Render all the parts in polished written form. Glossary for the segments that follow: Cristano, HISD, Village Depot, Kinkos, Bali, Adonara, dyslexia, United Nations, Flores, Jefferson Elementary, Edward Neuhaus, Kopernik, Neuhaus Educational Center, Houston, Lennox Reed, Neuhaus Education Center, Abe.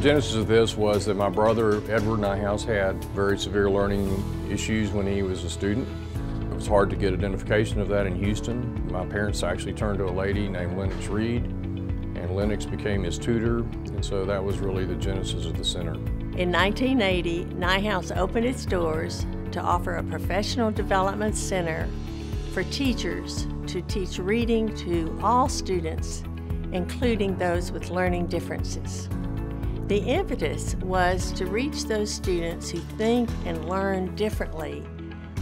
genesis of this was that my brother, Edward Neuhaus, had very severe learning issues when he was a student. It was hard to get identification of that in Houston. My parents actually turned to a lady named Lennox Reed, and Lennox became his tutor, and so that was really the genesis of the center. In 1980, Neuhaus opened its doors to offer a professional development center for teachers to teach reading to all students, including those with learning differences. The impetus was to reach those students who think and learn differently,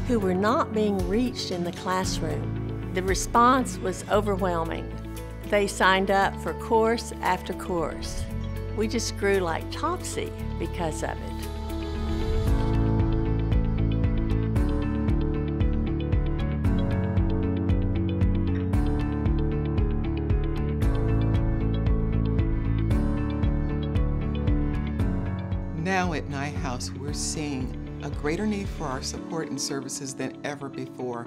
who were not being reached in the classroom. The response was overwhelming. They signed up for course after course. We just grew like Topsy because of it. Now at Neuhaus, we're seeing a greater need for our support and services than ever before.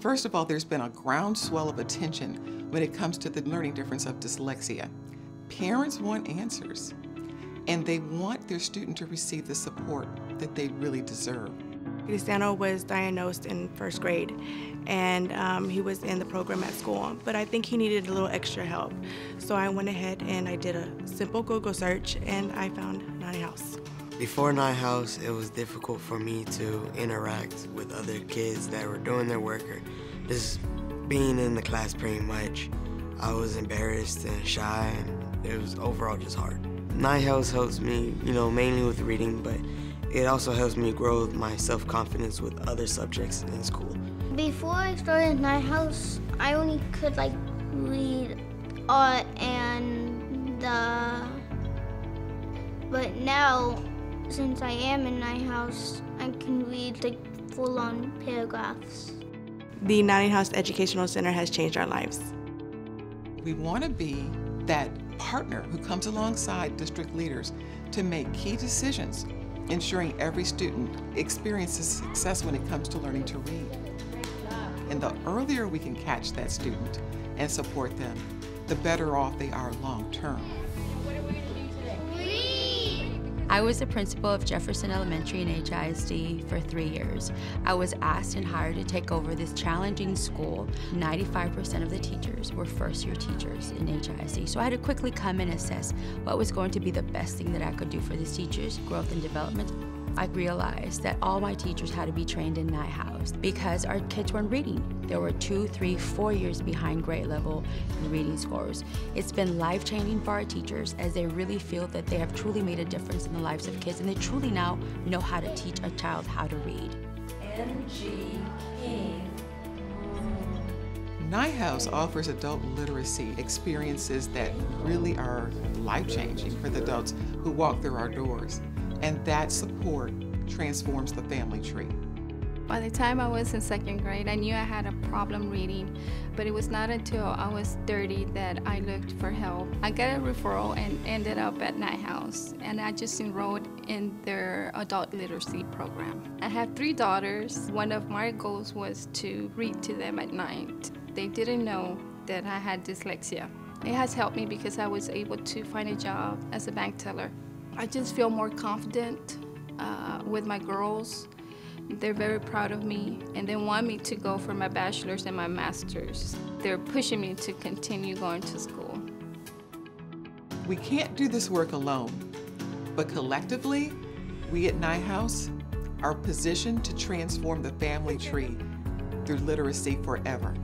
First of all, there's been a groundswell of attention when it comes to the learning difference of dyslexia. Parents want answers, and they want their student to receive the support that they really deserve. Cristano was diagnosed in first grade, and he was in the program at school, but I think he needed a little extra help. So I went ahead and I did a simple Google search, and I found Neuhaus. Before Neuhaus, it was difficult for me to interact with other kids that were doing their work or just being in the class pretty much. I was embarrassed and shy, and it was overall just hard. Neuhaus helps me, mainly with reading, but it also helps me grow my self-confidence with other subjects in school. Before I started Neuhaus, I only could read art and but now, since I am in Neuhaus, I can read full-on paragraphs. The Neuhaus Educational Center has changed our lives. We want to be that partner who comes alongside district leaders to make key decisions, ensuring every student experiences success when it comes to learning to read. And the earlier we can catch that student and support them, the better off they are long term. I was the principal of Jefferson Elementary and HISD for 3 years. I was asked and hired to take over this challenging school. 95% of the teachers were first-year teachers in HISD, so I had to quickly come and assess what was going to be the best thing that I could do for these teachers, growth and development. I realized that all my teachers had to be trained in Neuhaus because our kids weren't reading. They were 2, 3, 4 years behind grade level reading scores. It's been life-changing for our teachers as they really feel that they have truly made a difference in the lives of kids, and they truly now know how to teach a child how to read. Neuhaus offers adult literacy experiences that really are life-changing for the adults who walk through our doors. And that support transforms the family tree. By the time I was in second grade, I knew I had a problem reading, but it was not until I was 30 that I looked for help. I got a referral and ended up at Neuhaus, and I just enrolled in their adult literacy program. I have 3 daughters. One of my goals was to read to them at night. They didn't know that I had dyslexia. It has helped me because I was able to find a job as a bank teller. I just feel more confident with my girls. They're very proud of me, and they want me to go for my bachelor's and my master's. They're pushing me to continue going to school. We can't do this work alone, but collectively, we at Neuhaus are positioned to transform the family tree through literacy forever.